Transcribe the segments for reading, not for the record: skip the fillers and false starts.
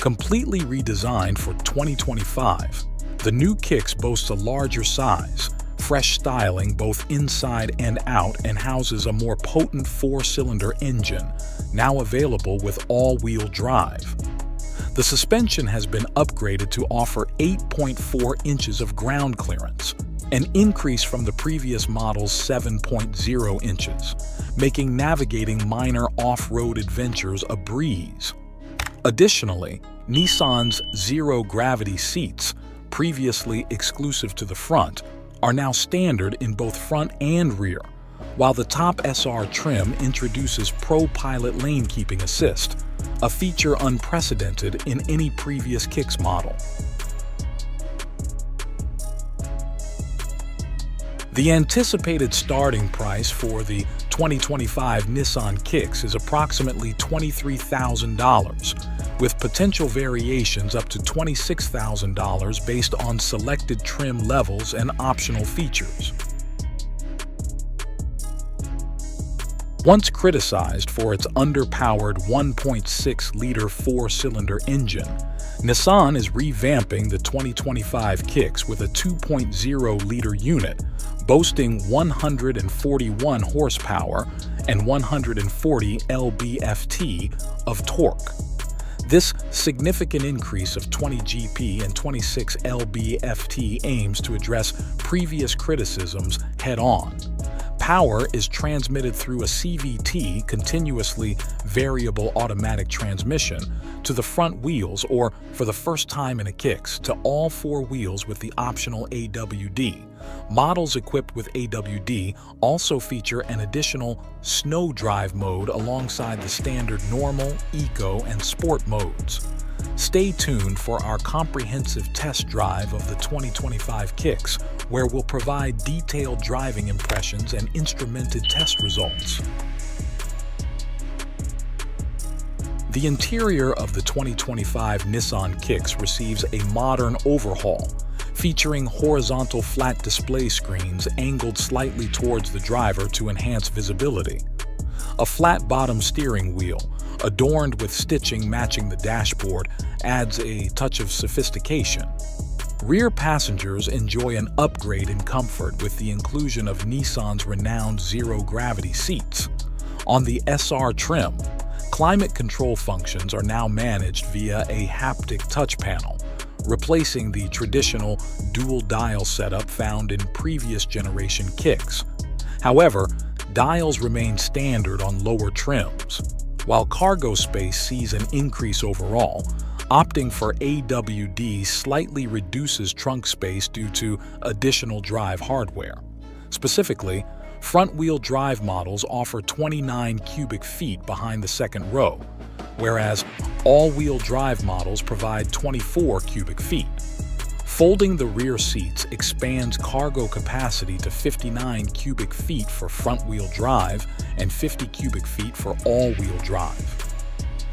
Completely redesigned for 2025, the new Kicks boasts a larger size, fresh styling both inside and out, and houses a more potent four-cylinder engine, now available with all-wheel drive. The suspension has been upgraded to offer 8.4 inches of ground clearance, an increase from the previous model's 7.0 inches, making navigating minor off-road adventures a breeze. Additionally, Nissan's zero-gravity seats, previously exclusive to the front, are now standard in both front and rear, while the top SR trim introduces ProPilot Lane Keeping Assist, a feature unprecedented in any previous Kicks model. The anticipated starting price for the 2025 Nissan Kicks is approximately $23,000, with potential variations up to $26,000 based on selected trim levels and optional features. Once criticized for its underpowered 1.6-liter four-cylinder engine, Nissan is revamping the 2025 Kicks with a 2.0-liter unit, boasting 141 horsepower and 140 lb-ft of torque. This significant increase of 20 GP and 26 lb-ft aims to address previous criticisms head-on. Power is transmitted through a CVT, continuously variable automatic transmission, to the front wheels, or for the first time in a Kicks, to all four wheels with the optional AWD. Models equipped with AWD also feature an additional snow drive mode alongside the standard normal, eco, and sport modes. Stay tuned for our comprehensive test drive of the 2025 Kicks, where we'll provide detailed driving impressions and instrumented test results. The interior of the 2025 Nissan Kicks receives a modern overhaul, featuring horizontal flat display screens angled slightly towards the driver to enhance visibility, a flat-bottom steering wheel, adorned with stitching matching the dashboard, adds a touch of sophistication. Rear passengers enjoy an upgrade in comfort with the inclusion of Nissan's renowned zero-gravity seats. On the SR trim, climate control functions are now managed via a haptic touch panel, replacing the traditional dual-dial setup found in previous generation Kicks. However, dials remain standard on lower trims. While cargo space sees an increase overall, opting for AWD slightly reduces trunk space due to additional drive hardware. Specifically, front-wheel drive models offer 29 cubic feet behind the second row, whereas all-wheel drive models provide 24 cubic feet. Folding the rear seats expands cargo capacity to 59 cubic feet for front-wheel drive and 50 cubic feet for all-wheel drive.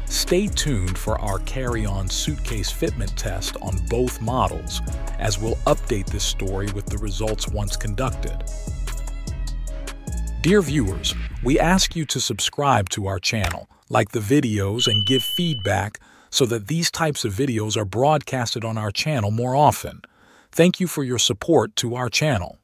Stay tuned for our carry-on suitcase fitment test on both models, as we'll update this story with the results once conducted. Dear viewers, we ask you to subscribe to our channel, like the videos, and give feedback so that these types of videos are broadcasted on our channel more often. Thank you for your support to our channel.